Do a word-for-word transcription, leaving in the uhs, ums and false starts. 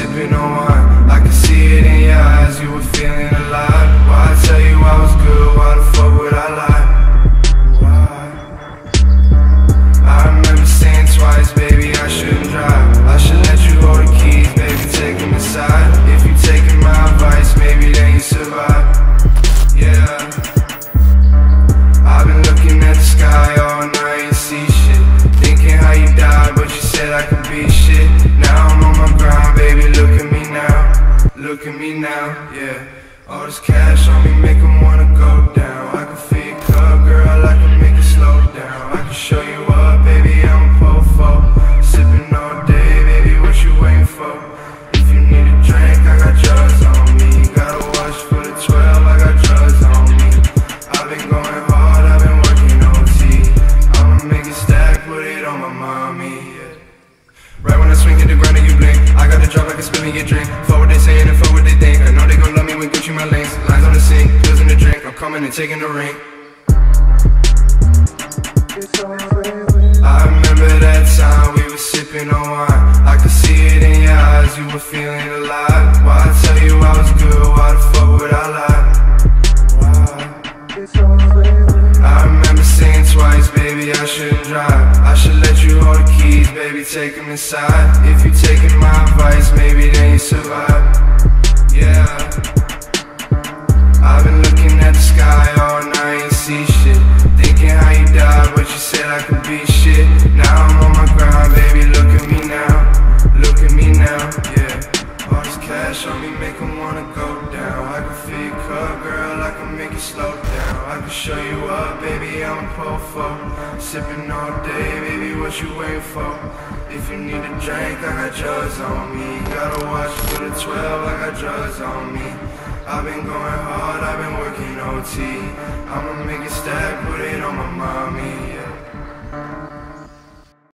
sipping on wine. I could see it in your eyes, you were feeling alive. Why I tell you I was good, why the fuck would I lie? Why? I remember saying twice, baby, I shouldn't drive. I should let you hold the keys, baby, take them aside. If you taking my advice, maybe then you survive. Yeah, I've been looking at the sky all night and see shit, thinking how you died, but you said I could be shit. Now I'm on my grind, baby, look at me now. Look at me now, yeah. All this cash on me make them wanna go down. I can feel your cup, girl, I can make it slow down. I can show you up, baby, I'm po-fo. Sipping all day, baby, what you waiting for? If you need a drink, I got drugs on me. Gotta watch for the twelve, I got drugs on me. I've been going hard, I've been working O T. I'ma make it stack, put it on my mommy, yeah. Right when I swing to the ground and you blink, I got the drop, I can spill me a drink. For what they saying and for what they think. I know they gon' love me when Gucci my links. Lines on the sink, pills in the drink. I'm coming and taking the ring. I remember that time we were sipping on wine. I could see it in your eyes, you were feeling alive. Why I tell you I was good, why the fuck would I lie? Why? I remember saying twice, baby, I shouldn't drive. I should let you hold the keys, baby, take them inside. If you taking my advice, maybe then you survive. Yeah, I've been looking at the sky all night and see shit, thinking how you died, but you said I could be shit. Now I'm on my grind, baby, look at me now. Look at me now, yeah. All this cash on me make them wanna go down. I can feel your cup, girl, I can make it slow down. I can show you up, baby, I'm a po-fo. Sipping all day, baby, what you waiting for? If you need a drink, I got drugs on me. Gotta watch for the twelve, I got drugs on me. I've been going hard, I've been working O T. I'ma make it stack, put it on my mommy.